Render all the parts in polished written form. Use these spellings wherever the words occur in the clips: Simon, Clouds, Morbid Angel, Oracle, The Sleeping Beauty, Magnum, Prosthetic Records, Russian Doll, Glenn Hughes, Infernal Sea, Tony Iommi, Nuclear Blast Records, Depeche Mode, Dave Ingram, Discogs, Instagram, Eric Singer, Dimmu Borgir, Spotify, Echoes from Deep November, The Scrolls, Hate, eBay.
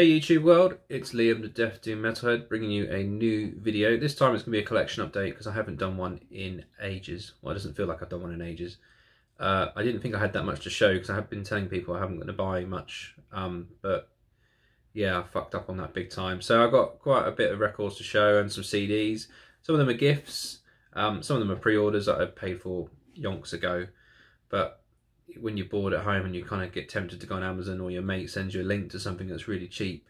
Hey YouTube world, it's Liam the Deaf Doom Metalhead bringing you a new video. This time it's going to be a collection update because I haven't done one in ages. Well, it doesn't feel like I've done one in ages. I didn't think I had that much to show because I have been telling people I haven't going to buy much. But yeah, I fucked up on that big time. So I've got quite a bit of records to show and some CDs. Some of them are gifts. Some of them are pre-orders that I paid for yonks ago. But when you're bored at home and you kind of get tempted to go on Amazon, or your mate sends you a link to something that's really cheap,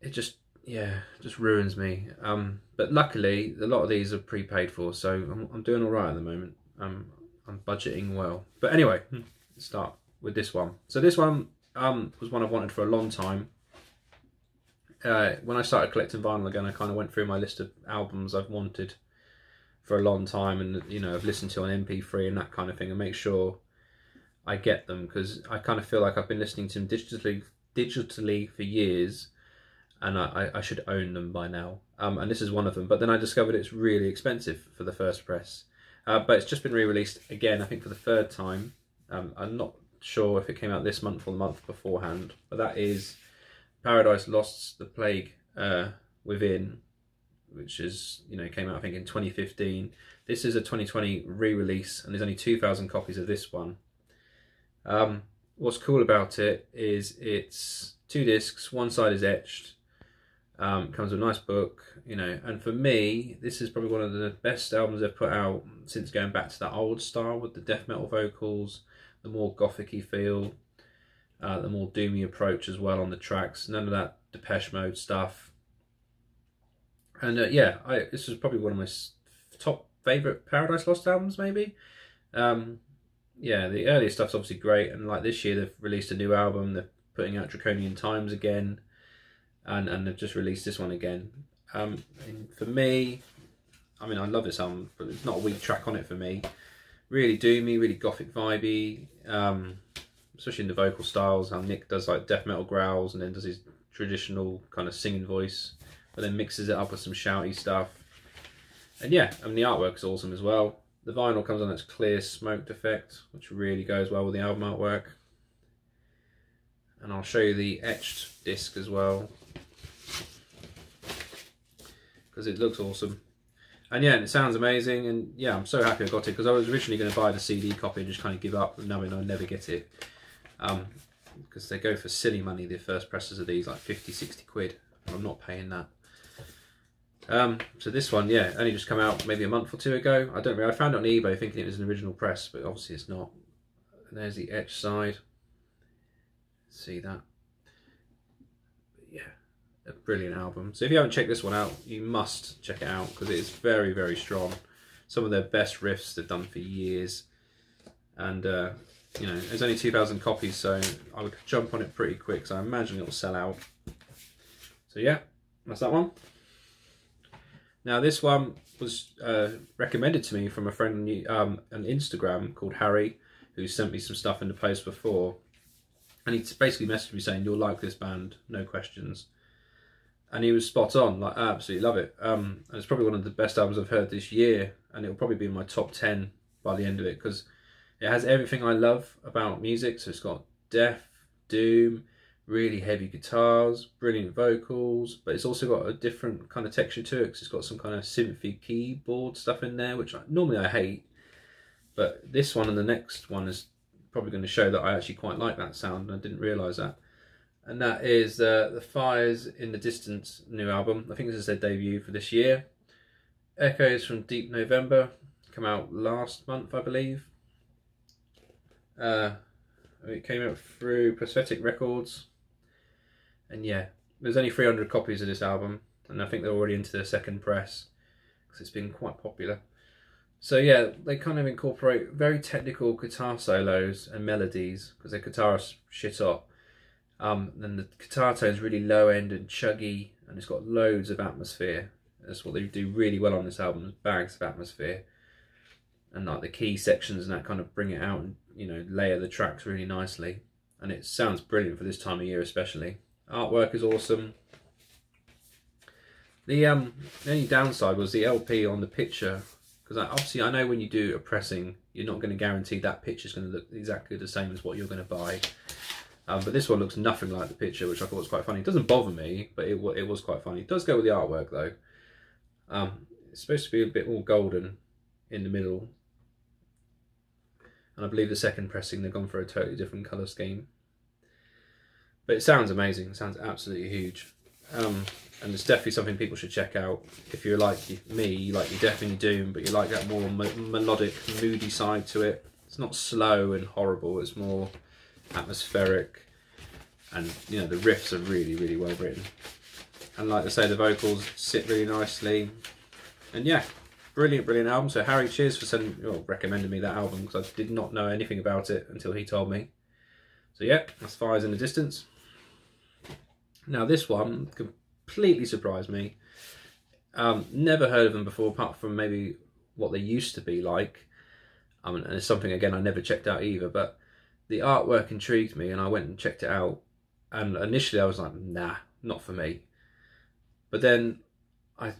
it just ruins me. But luckily a lot of these are prepaid for, so I'm doing all right at the moment. I'm budgeting well. But anyway, let's start with this one. So this one was one I've wanted for a long time. When I started collecting vinyl again, I kind of went through my list of albums I've wanted for a long time, and you know, I've listened to on MP3 and that kind of thing, and make sure I get them, because I kind of feel like I've been listening to them digitally for years, and I should own them by now. And this is one of them. But then I discovered it's really expensive for the first press, but it's just been re-released again, I think for the third time. I'm not sure if it came out this month or the month beforehand, but that is Paradise Lost, The Plague Within, which is, you know, came out I think in 2015. This is a 2020 re-release, and there's only 2,000 copies of this one. What's cool about it is it's two discs, one side is etched, comes with a nice book, you know, and for me, this is probably one of the best albums they've put out since going back to that old style with the death metal vocals, the more gothic-y feel, the more doomy approach as well on the tracks, none of that Depeche Mode stuff. And yeah, this is probably one of my top favourite Paradise Lost albums, maybe. Yeah, the earlier stuff's obviously great, and like this year they've released a new album, they're putting out Draconian Times again, and they've just released this one again. And for me, I mean, I love this album, but it's not a weak track on it for me. Really doomy, really gothic vibey, especially in the vocal styles, how Nick does like death metal growls and then does his traditional kind of singing voice, but then mixes it up with some shouty stuff. And yeah, I mean, the artwork's awesome as well. The vinyl comes on its clear smoked effect, which really goes well with the album artwork. And I'll show you the etched disc as well, because it looks awesome. And yeah, and it sounds amazing. And yeah, I'm so happy I got it, because I was originally going to buy the CD copy and just kind of give up, knowing I'd never get it. Because they go for silly money, the first presses of these, like 50, 60 quid. I'm not paying that. So this one, yeah, only just come out maybe a month or two ago. I don't know, I found it on eBay thinking it was an original press, but obviously it's not. And there's the etched side. See that? Yeah, a brilliant album. So if you haven't checked this one out, you must check it out, because it is very, very strong. Some of their best riffs they've done for years. And, you know, there's only 2,000 copies, so I would jump on it pretty quick, so I imagine it'll sell out. So yeah, that's that one. Now this one was recommended to me from a friend on Instagram called Harry, who sent me some stuff in the post before, and he basically messaged me saying, "You'll like this band, no questions." And he was spot on. Like, I absolutely love it. And it's probably one of the best albums I've heard this year, and it'll probably be in my top 10 by the end of it, because it has everything I love about music. So it's got death, doom, really heavy guitars, brilliant vocals, but it's also got a different kind of texture to it, because it's got some kind of synthy keyboard stuff in there, which normally I hate, but this one and the next one is probably going to show that I actually quite like that sound, and I didn't realise that. And that is the Fires in the Distance new album. I think this is their debut for this year. Echoes from Deep November, come out last month, I believe. It came out through Prosthetic Records. And yeah, there's only 300 copies of this album, and I think they're already into their second press, because it's been quite popular. So yeah, they kind of incorporate very technical guitar solos and melodies, because their guitarists shit up. And the guitar tone's really low end and chuggy, and it's got loads of atmosphere. That's what they do really well on this album, bags of atmosphere. And like the key sections and that kind of bring it out, and you know, layer the tracks really nicely, and it sounds brilliant for this time of year especially. Artwork is awesome. The only downside was the LP on the picture, because obviously I know when you do a pressing, you're not going to guarantee that picture is going to look exactly the same as what you're going to buy. But this one looks nothing like the picture, which I thought was quite funny. It doesn't bother me, but it was quite funny. It does go with the artwork, though. It's supposed to be a bit more golden in the middle. And I believe the second pressing, they've gone for a totally different colour scheme. But it sounds amazing. It sounds absolutely huge. And it's definitely something people should check out. If you're like me, you like your death and your doom, but you like that more melodic, moody side to it. It's not slow and horrible. It's more atmospheric. And, you know, the riffs are really, really well written. And like I say, the vocals sit really nicely. And yeah, brilliant, brilliant album. So Harry, cheers for recommending me that album, because I did not know anything about it until he told me. So yeah, that's Fires in the Distance. Now this one completely surprised me. Never heard of them before, apart from maybe what they used to be like. And it's something, again, I never checked out either, but the artwork intrigued me and I went and checked it out. And initially I was like, nah, not for me. But then I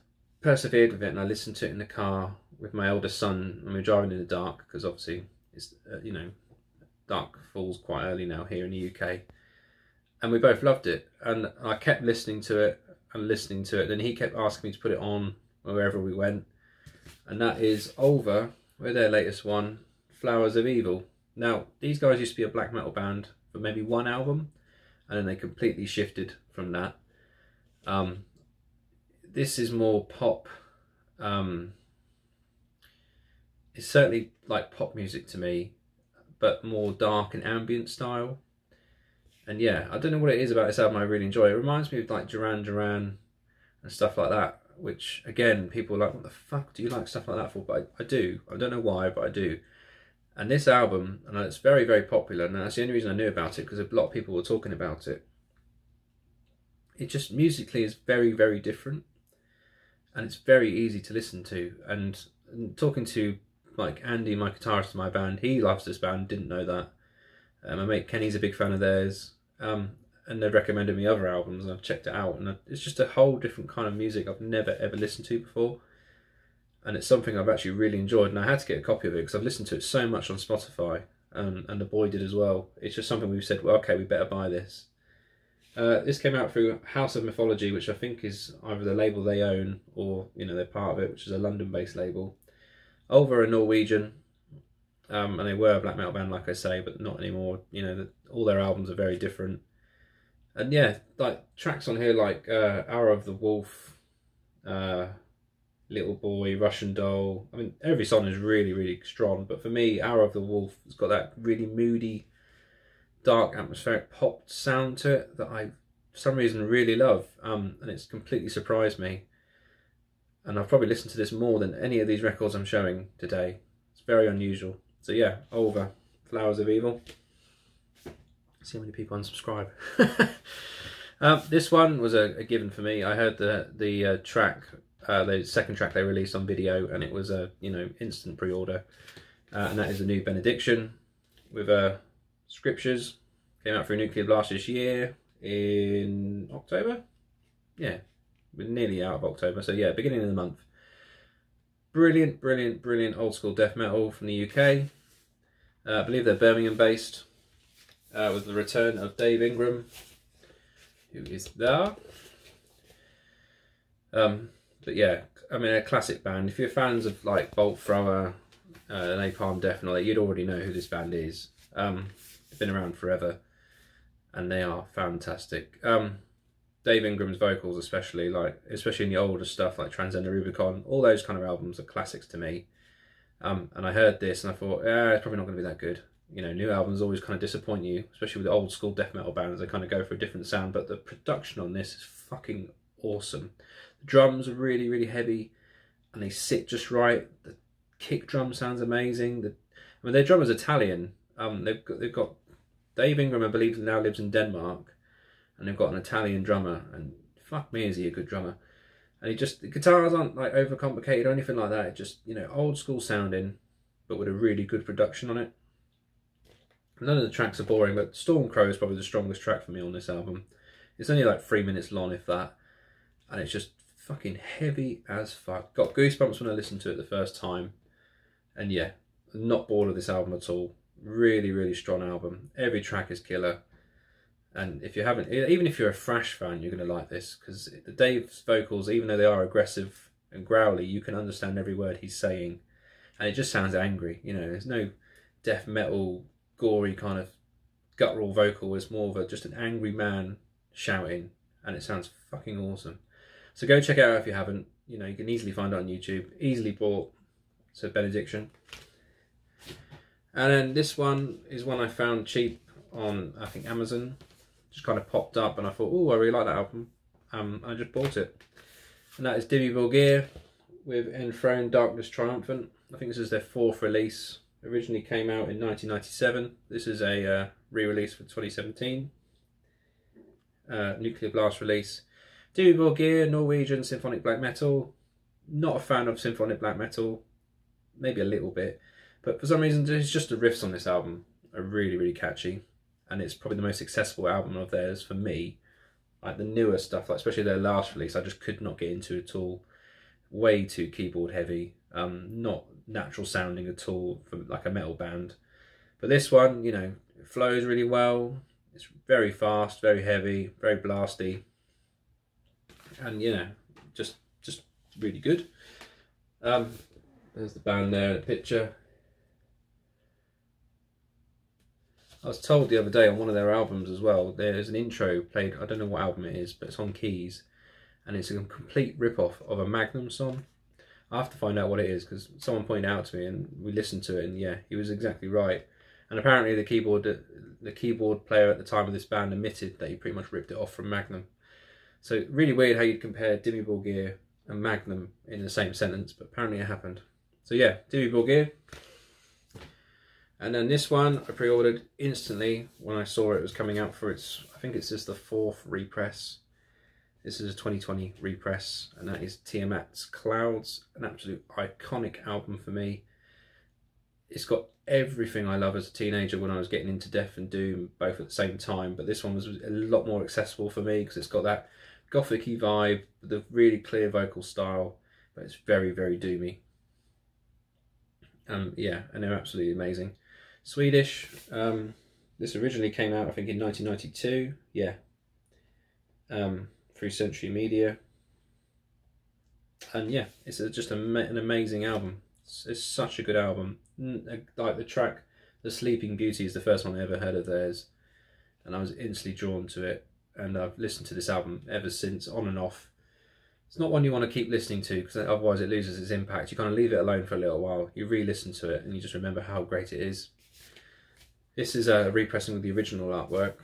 persevered with it and I listened to it in the car with my eldest son when we were driving in the dark, because obviously it's, you know, dark falls quite early now here in the UK. And we both loved it. And I kept listening to it and listening to it. Then he kept asking me to put it on wherever we went. And that is Ulver with their latest one, Flowers of Evil. Now, these guys used to be a black metal band for maybe one album, and then they completely shifted from that. This is more pop. It's certainly like pop music to me, but more dark and ambient style. And yeah, I don't know what it is about this album I really enjoy. It reminds me of like Duran Duran and stuff like that, which again, people are like, what the fuck do you like stuff like that for? But I do. I don't know why, but I do. And this album, and it's very, very popular, and that's the only reason I knew about it, because a lot of people were talking about it. It just musically is very, very different, and it's very easy to listen to. And talking to like Andy, my guitarist in my band, he loves this band, didn't know that. My mate Kenny's a big fan of theirs, and they've recommended me other albums, and I've checked it out, and it's just a whole different kind of music I've never ever listened to before. And it's something I've actually really enjoyed, and I had to get a copy of it because I've listened to it so much on Spotify, and the boy did as well. It's just something we've said, well, okay, we better buy this. This came out through House of Mythology, which I think is either the label they own or, you know, they're part of it, which is a London-based label. Ulver are Norwegian, and they were a black metal band, like I say, but not anymore. You know, all their albums are very different. And yeah, like tracks on here like Hour of the Wolf, Little Boy, Russian Doll. I mean, every song is really, really strong, but for me, Hour of the Wolf has got that really moody, dark, atmospheric pop sound to it that I, for some reason, really love. And it's completely surprised me. And I've probably listened to this more than any of these records I'm showing today. It's very unusual. So yeah, Ulver, Flowers of Evil. See how many people unsubscribe. This one was a given for me. I heard the second track they released on video, and it was a, you know, instant pre-order, and that is the new Benediction with Scriptures. Came out through Nuclear Blast this year in October. Yeah, we're nearly out of October, so yeah, beginning of the month. Brilliant, brilliant, brilliant old school death metal from the UK. I believe they're Birmingham based, with the return of Dave Ingram, who is there. But yeah, I mean, a classic band. If you're fans of like Bolt Thrower, Napalm Death and all that, you'd already know who this band is. They've been around forever, and they are fantastic. Dave Ingram's vocals, especially in the older stuff like Transcender, Rubicon, all those kind of albums are classics to me. And I heard this and I thought, yeah, it's probably not going to be that good. You know, new albums always kind of disappoint you, especially with old school death metal bands. They kind of go for a different sound, but the production on this is fucking awesome. The drums are really, really heavy, and they sit just right. The kick drum sounds amazing. I mean, their drummer's Italian. They've got Dave Ingram, I believe, now lives in Denmark, and they've got an Italian drummer. And fuck me, is he a good drummer? And the guitars aren't like overcomplicated or anything like that. It's just, you know, old school sounding, but with a really good production on it. None of the tracks are boring, but Storm Crow is probably the strongest track for me on this album. It's only like 3 minutes long, if that, and it's just fucking heavy as fuck. Got goosebumps when I listened to it the first time. And yeah, not bored of this album at all. Really, really strong album. Every track is killer. And if you haven't, even if you're a thrash fan, you're going to like this, because the Dave's vocals, even though they are aggressive and growly, you can understand every word he's saying, and it just sounds angry. You know, there's no death metal, gory kind of guttural vocal. It's more of a, just an angry man shouting, and it sounds fucking awesome. So go check it out if you haven't. You know, you can easily find it on YouTube, easily bought. So Benediction. And then this one is one I found cheap on, I think, Amazon. Just kind of popped up and I thought, oh, I really like that album. I just bought it. And that is Dimmu Borgir with Enthroned Darkness Triumphant. I think this is their fourth release. Originally came out in 1997. This is a re-release for 2017. Nuclear Blast release. Dimmu Borgir, Norwegian symphonic black metal. Not a fan of symphonic black metal. Maybe a little bit. But for some reason, it's just the riffs on this album are really, really catchy. And it's probably the most successful album of theirs for me. Like the newer stuff, like especially their last release, I just could not get into at all. Way too keyboard heavy. Not natural sounding at all for like a metal band. But this one, you know, it flows really well. It's very fast, very heavy, very blasty. And, you know, just really good. There's the band there in the picture. I was told the other day on one of their albums as well, there's an intro played, I don't know what album it is, but it's on keys, and it's a complete rip-off of a Magnum song. I have to find out what it is, because someone pointed out to me and we listened to it, and yeah, he was exactly right. And apparently the keyboard player at the time of this band admitted that he pretty much ripped it off from Magnum. So really weird how you'd compare Dimmu Borgir and Magnum in the same sentence, but apparently it happened. So yeah, Dimmu Borgir. And then this one I pre-ordered instantly when I saw it was coming out for its, I think it's just the fourth repress. This is a 2020 repress, and that is Tiamat's Clouds, an absolute iconic album for me. It's got everything I love as a teenager when I was getting into death and doom both at the same time, but this one was a lot more accessible for me because it's got that gothic-y vibe, the really clear vocal style, but it's very, very doomy. Yeah, and they're absolutely amazing. Swedish. This originally came out, I think, in 1992. Yeah. Through Century Media. And yeah, it's just an amazing album. It's such a good album. Like the track, The Sleeping Beauty, is the first one I ever heard of theirs. And I was instantly drawn to it. And I've listened to this album ever since, on and off. It's not one you want to keep listening to, because otherwise it loses its impact. You kind of leave it alone for a little while. You re-listen to it and you just remember how great it is. This is a repressing with the original artwork.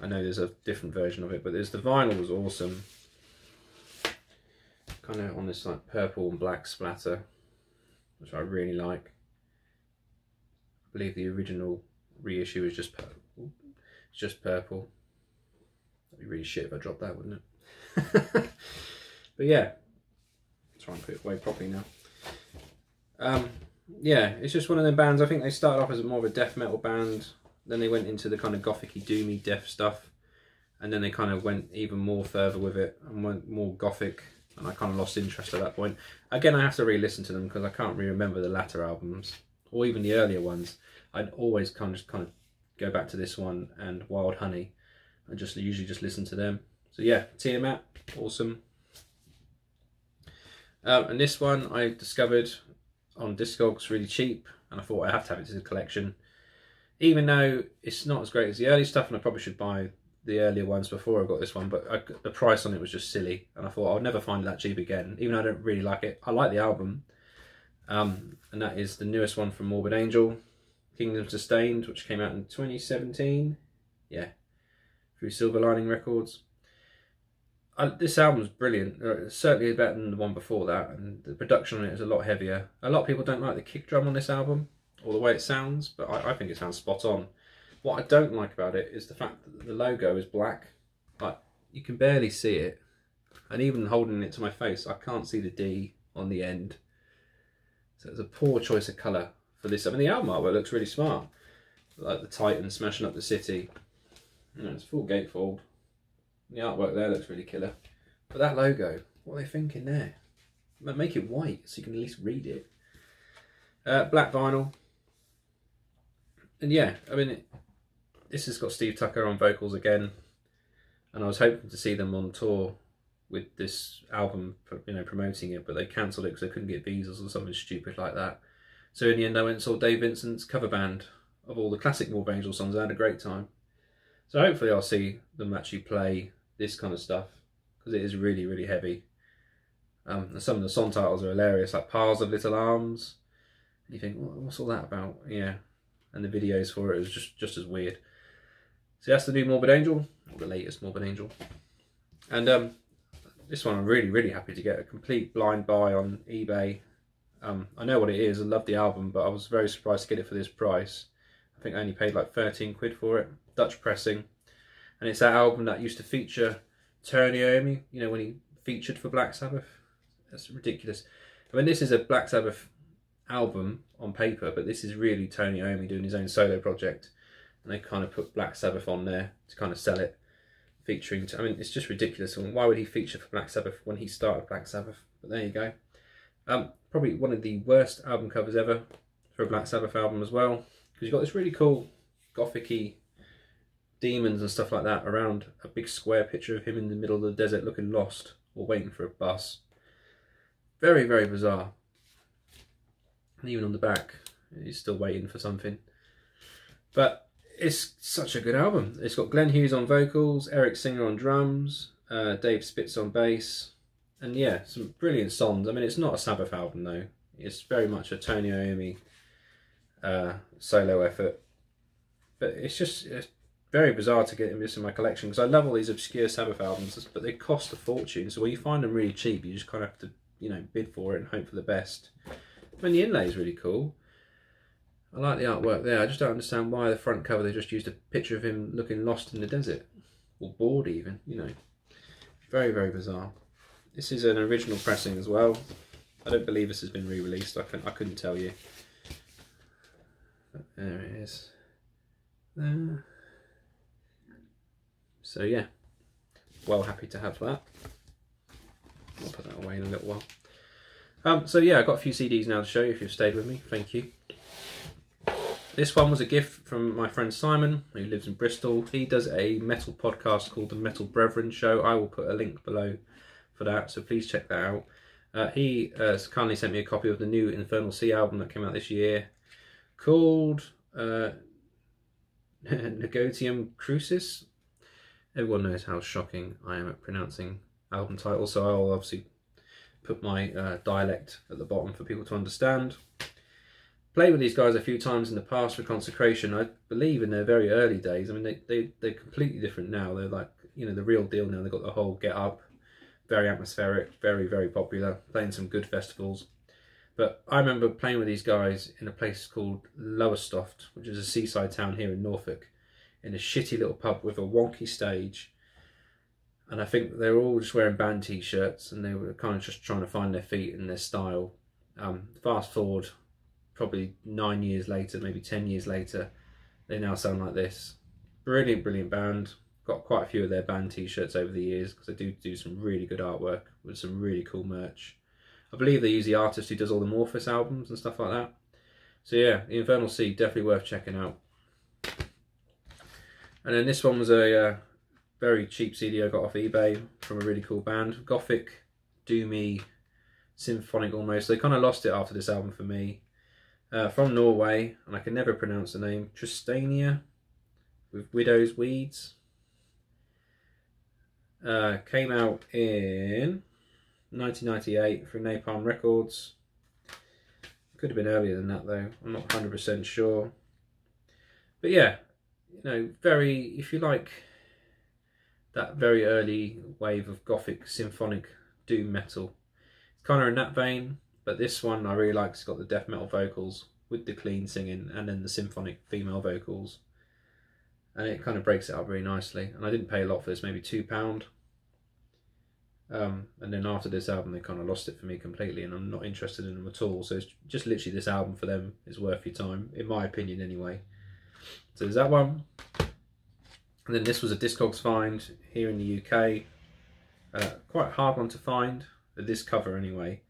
I know there's a different version of it, but there's the vinyl was awesome. Kind of on this like purple and black splatter, which I really like. I believe the original reissue is just purple. It's just purple. That'd be really shit if I dropped that, wouldn't it? But yeah, I'll try and put it away properly now. Yeah, it's just one of them bands. I think they started off as more of a death metal band. Then they went into the kind of gothic-y, doomy death stuff. And then they kind of went even more further with it and went more gothic. And I kind of lost interest at that point. Again, I have to re-listen to them because I can't really remember the latter albums. Or even the earlier ones. I'd always kind of go back to this one and Wild Honey. I just usually just listen to them. So yeah, Tiamat, awesome. And this one I discovered on Discogs really cheap, and I thought I have to have it to the collection. Even though it's not as great as the early stuff, and I probably should buy the earlier ones before I got this one, but the price on it was just silly, and I thought I'll never find it that cheap again, even though I don't really like it. I like the album, and that is the newest one from Morbid Angel, Kingdom Sustained, which came out in 2017, yeah, through Silver Lining Records. This album's brilliant. It's certainly better than the one before that, and the production on it is a lot heavier. A lot of people don't like the kick drum on this album or the way it sounds, but I think it sounds spot on. What I don't like about it is the fact that the logo is black. Like, you can barely see it, and even holding it to my face I can't see the D on the end, so it's a poor choice of colour for this. I mean, the album artwork looks really smart, like the Titan smashing up the city, you know, it's full gatefold. The artwork there looks really killer. But that logo, what are they thinking there? Make it white so you can at least read it. Black vinyl. And yeah, I mean, This has got Steve Tucker on vocals again, and I was hoping to see them on tour with this album, you know, promoting it, but they cancelled it because they couldn't get visas or something stupid like that. So in the end I went and saw Dave Vincent's cover band of all the classic Morbid Angel songs. I had a great time. So hopefully I'll see them actually play this kind of stuff, because it is really, really heavy. And some of the song titles are hilarious, like Piles of Little Arms. And you think, what's all that about? Yeah. And the videos for it is just as weird. So that's the new Morbid Angel, or the latest Morbid Angel. And this one I'm really, really happy to get, a complete blind buy on eBay. I know what it is, I love the album, but I was very surprised to get it for this price. I think I only paid like 13 quid for it, Dutch pressing. And it's that album that used to feature Tony Iommi, you know, when he featured for Black Sabbath. That's ridiculous. I mean, this is a Black Sabbath album on paper, but this is really Tony Iommi doing his own solo project, and they kind of put Black Sabbath on there to kind of sell it, featuring, I mean, it's just ridiculous. I mean, why would he feature for Black Sabbath when he started Black Sabbath? But there you go. Probably one of the worst album covers ever for a Black Sabbath album as well, because you've got this really cool gothic-y demons and stuff like that around a big square picture of him in the middle of the desert looking lost or waiting for a bus. Very, very bizarre. And even on the back, he's still waiting for something. But it's such a good album. It's got Glenn Hughes on vocals, Eric Singer on drums, Dave Spitz on bass, and yeah, some brilliant songs. I mean, it's not a Sabbath album though. It's very much a Tony Iommi solo effort. But it's just very bizarre to get this in my collection, because I love all these obscure Sabbath albums, but they cost a fortune. So when you find them really cheap, you just kind of have to, you know, bid for it and hope for the best. I mean, the inlay is really cool. I like the artwork there. I just don't understand why the front cover they just used a picture of him looking lost in the desert, or bored even, you know. Very, very bizarre. This is an original pressing as well. I don't believe this has been re-released. I couldn't tell you. But there it is. There. So yeah, well happy to have that. I'll put that away in a little while. So yeah, I've got a few CDs now to show you if you've stayed with me. Thank you. This one was a gift from my friend Simon, who lives in Bristol. He does a metal podcast called The Metal Brethren Show. I will put a link below for that, so please check that out. He kindly sent me a copy of the new Infernal Sea album that came out this year, called Negotium Crucis. Everyone knows how shocking I am at pronouncing album titles, so I'll obviously put my dialect at the bottom for people to understand. Played with these guys a few times in the past for Consecration, I believe, in their very early days. I mean, they're completely different now. They're like, you know, the real deal now. They've got the whole get up, very atmospheric, very, very popular, playing some good festivals. But I remember playing with these guys in a place called Lowestoft, which is a seaside town here in Norfolk, in a shitty little pub with a wonky stage. And I think they were all just wearing band t-shirts, and they were kind of just trying to find their feet and their style. Fast forward probably 9 years later, maybe 10 years later, they now sound like this. Brilliant, brilliant band. Got quite a few of their band t-shirts over the years, because they do some really good artwork with some really cool merch. I believe they use the artist who does all the Morphus albums and stuff like that. So yeah, the Infernal Sea, definitely worth checking out. And then this one was a very cheap CD I got off eBay from a really cool band. Gothic, doomy, symphonic almost. They kind of lost it after this album for me. From Norway, and I can never pronounce the name, Tristania with Widow's Weeds. Came out in 1998 through Napalm Records. Could have been earlier than that though, I'm not 100% sure. But yeah, you know, very, if you like that very early wave of gothic symphonic doom metal, it's kind of in that vein. But this one I really like. It's got the death metal vocals with the clean singing and then the symphonic female vocals. And it kind of breaks it up really nicely. And I didn't pay a lot for this, maybe £2. And then after this album, they kind of lost it for me completely, and I'm not interested in them at all. So it's just literally this album for them is worth your time, in my opinion anyway. So there's that one. And then this was a Discogs find here in the UK. Quite a hard one to find, this cover anyway.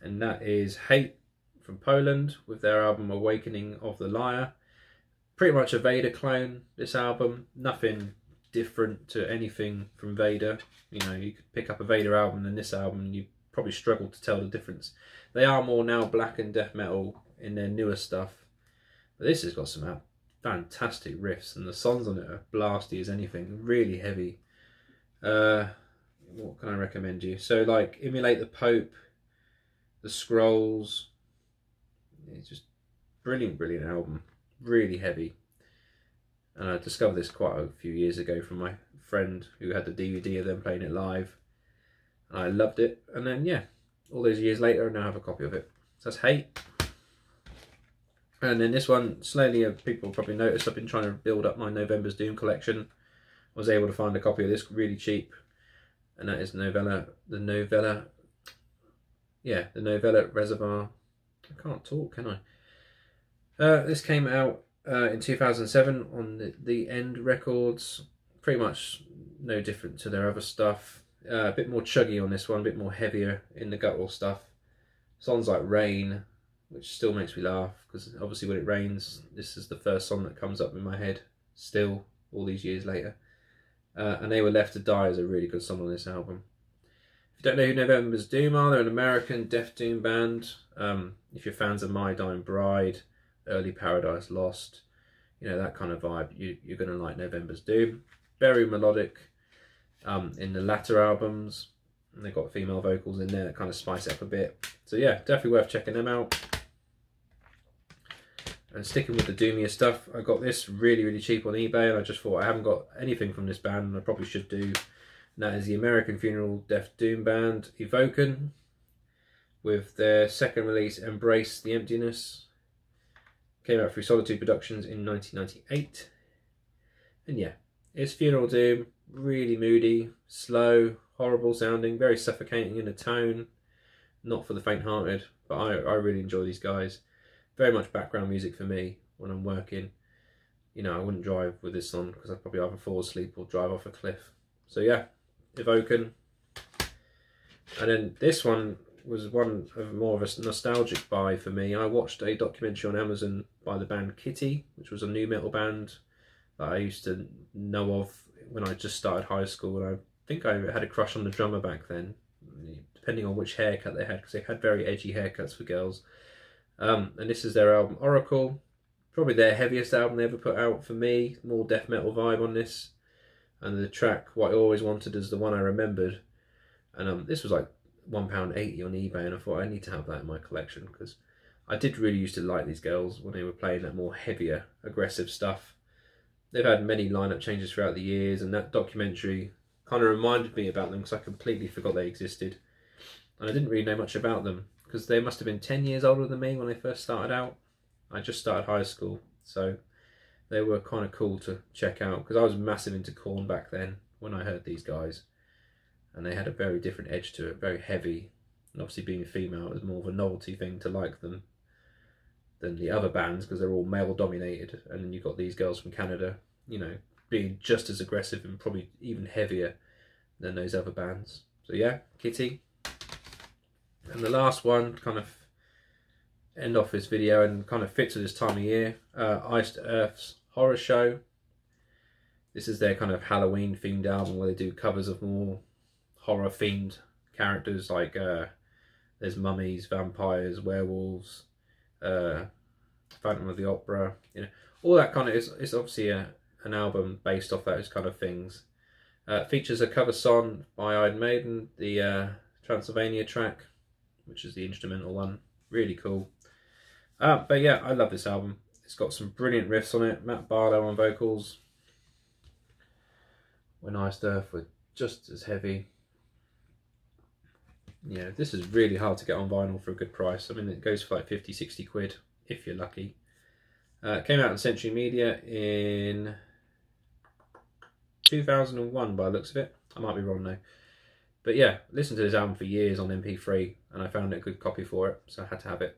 And that is Hate from Poland with their album Awakening of the Liar. pretty much a Vader clone, this album. Nothing different to anything from Vader. You know, you could pick up a Vader album and this album and you probably struggle to tell the difference. They are more now black and death metal in their newer stuff. But this has got some fantastic riffs, and the songs on it are blasty as anything, really heavy. What can I recommend you? So, like, Emulate the Pope, The Scrolls. It's just brilliant, brilliant album. Really heavy. And I discovered this quite a few years ago from my friend who had the DVD of them playing it live. And I loved it. And then, yeah, all those years later, I now have a copy of it. So that's Hate. And then this one, slowly, people probably noticed, I've been trying to build up my November's Doom collection. I was able to find a copy of this really cheap. And that is the Novella Reservoir. I can't talk, can I? This came out in 2007 on the End Records. Pretty much no different to their other stuff. A bit more chuggy on this one, a bit more heavier in the guttural stuff. Songs like Rain, which still makes me laugh, because obviously when it rains, this is the first song that comes up in my head, still, all these years later. And They Were Left to Die is a really good song on this album. If you don't know who November's Doom are, they're an American death doom band. If you're fans of My Dying Bride, early Paradise Lost, you know, that kind of vibe, you're going to like November's Doom. Very melodic in the latter albums. And they've got female vocals in there that kind of spice it up a bit. So yeah, definitely worth checking them out. And sticking with the doomier stuff, I got this really, really cheap on eBay, and I just thought I haven't got anything from this band and I probably should do. And that is the American funeral death doom band Evoken, with their second release, Embrace the Emptiness. Came out through Solitude Productions in 1998. And yeah, it's funeral doom, really moody, slow, horrible sounding, very suffocating in the tone. Not for the faint-hearted, but I really enjoy these guys. Very much background music for me when I'm working. You know, I wouldn't drive with this on because I'd probably either fall asleep or drive off a cliff. So yeah, Evoken. And then this one was one of more of a nostalgic buy for me. I watched a documentary on Amazon by the band Kitty, which was a new metal band that I used to know of when I just started high school. And I think I had a crush on the drummer back then, depending on which haircut they had, because they had very edgy haircuts for girls. And this is their album Oracle, probably their heaviest album they ever put out for me, more death metal vibe on this. And the track What I Always Wanted is the one I remembered. And this was like £1.80 on eBay, and I thought I need to have that in my collection, because I did really used to like these girls when they were playing that more heavier, aggressive stuff. They've had many lineup changes throughout the years, and that documentary kind of reminded me about them because I completely forgot they existed. And I didn't really know much about them, because they must have been 10 years older than me when they first started out. I just started high school, so they were kind of cool to check out, because I was massive into Korn back then when I heard these guys. And they had a very different edge to it, very heavy. And obviously being female, it was more of a novelty thing to like them than the other bands, because they're all male dominated. And then you've got these girls from Canada, you know, being just as aggressive and probably even heavier than those other bands. So yeah, Kitty. And the last one, kind of end off this video and kind of fits with this time of year, Iced Earth's Horror Show. This is their kind of Halloween themed album where they do covers of more horror themed characters, like there's mummies, vampires, werewolves, Phantom of the Opera, you know, all that kind of, it's obviously an album based off those kind of things. Features a cover song by Iron Maiden, the Transylvania track, which is the instrumental one. Really cool. But yeah, I love this album. It's got some brilliant riffs on it. Matt Barlow on vocals. When Iced Earth were just as heavy. Yeah, this is really hard to get on vinyl for a good price. I mean, it goes for like 50, 60 quid, if you're lucky. It came out on Century Media in 2001 by the looks of it. I might be wrong though. But yeah, listened to this album for years on MP3, and I found a good copy for it, so I had to have it.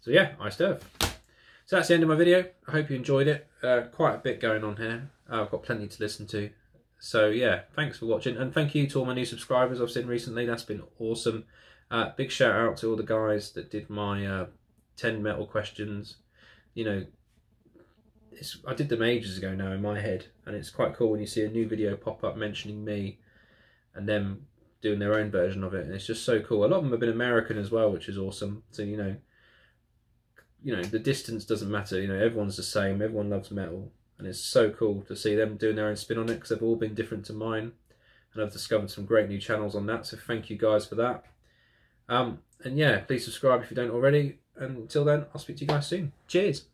So yeah, Iced Earth. So that's the end of my video. I hope you enjoyed it. Quite a bit going on here. I've got plenty to listen to. So yeah, thanks for watching, and thank you to all my new subscribers I've seen recently. That's been awesome. Big shout out to all the guys that did my 10 metal questions. You know, I did them ages ago now in my head, and it's quite cool when you see a new video pop up mentioning me and them doing their own version of it, and it's just so cool. A lot of them have been American as well, which is awesome. So you know the distance doesn't matter, you know, everyone's the same, everyone loves metal, and it's so cool to see them doing their own spin on it, because they've all been different to mine, and I've discovered some great new channels on that, so thank you guys for that. And yeah, please subscribe if you don't already, and until then, I'll speak to you guys soon. Cheers.